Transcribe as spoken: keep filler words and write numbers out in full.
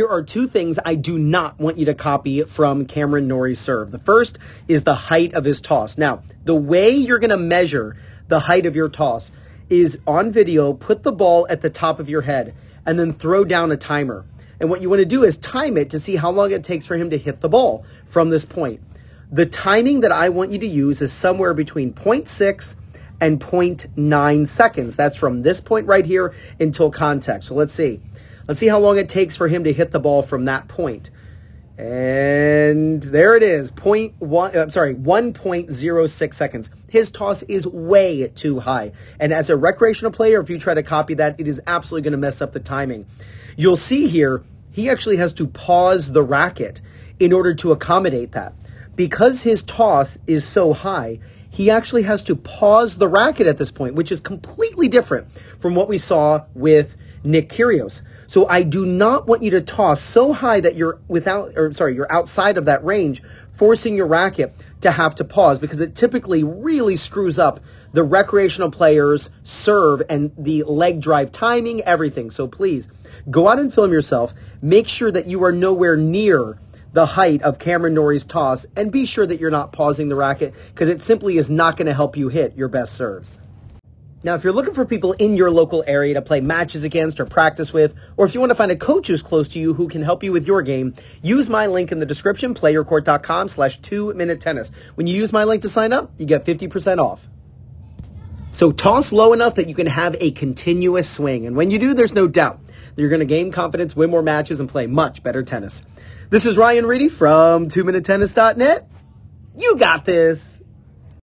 Here are two things I do not want you to copy from Cameron Norrie's serve. The first is the height of his toss. Now, the way you're going to measure the height of your toss is on video, put the ball at the top of your head and then throw down a timer. And what you want to do is time it to see how long it takes for him to hit the ball from this point. The timing that I want you to use is somewhere between zero point six and zero point nine seconds. That's from this point right here until contact. So let's see. Let's see how long it takes for him to hit the ball from that point. And there it is, zero point one, I'm sorry, one point zero six seconds. His toss is way too high. And as a recreational player, if you try to copy that, it is absolutely going to mess up the timing. You'll see here, he actually has to pause the racket in order to accommodate that. Because his toss is so high, he actually has to pause the racket at this point, which is completely different from what we saw with Nick Kyrgios. So I do not want you to toss so high that you're without, or sorry, you're outside of that range, forcing your racket to have to pause, because it typically really screws up the recreational player's serve and the leg drive timing, everything. So please go out and film yourself. Make sure that you are nowhere near the height of Cameron Norrie's toss, and be sure that you're not pausing the racket, because it simply is not going to help you hit your best serves. Now, if you're looking for people in your local area to play matches against or practice with, or if you want to find a coach who's close to you who can help you with your game, use my link in the description, play your court dot com slash two minute tennis. When you use my link to sign up, you get fifty percent off. So toss low enough that you can have a continuous swing. And when you do, there's no doubt that you're going to gain confidence, win more matches, and play much better tennis. This is Ryan Reedy from two minute tennis dot net. You got this.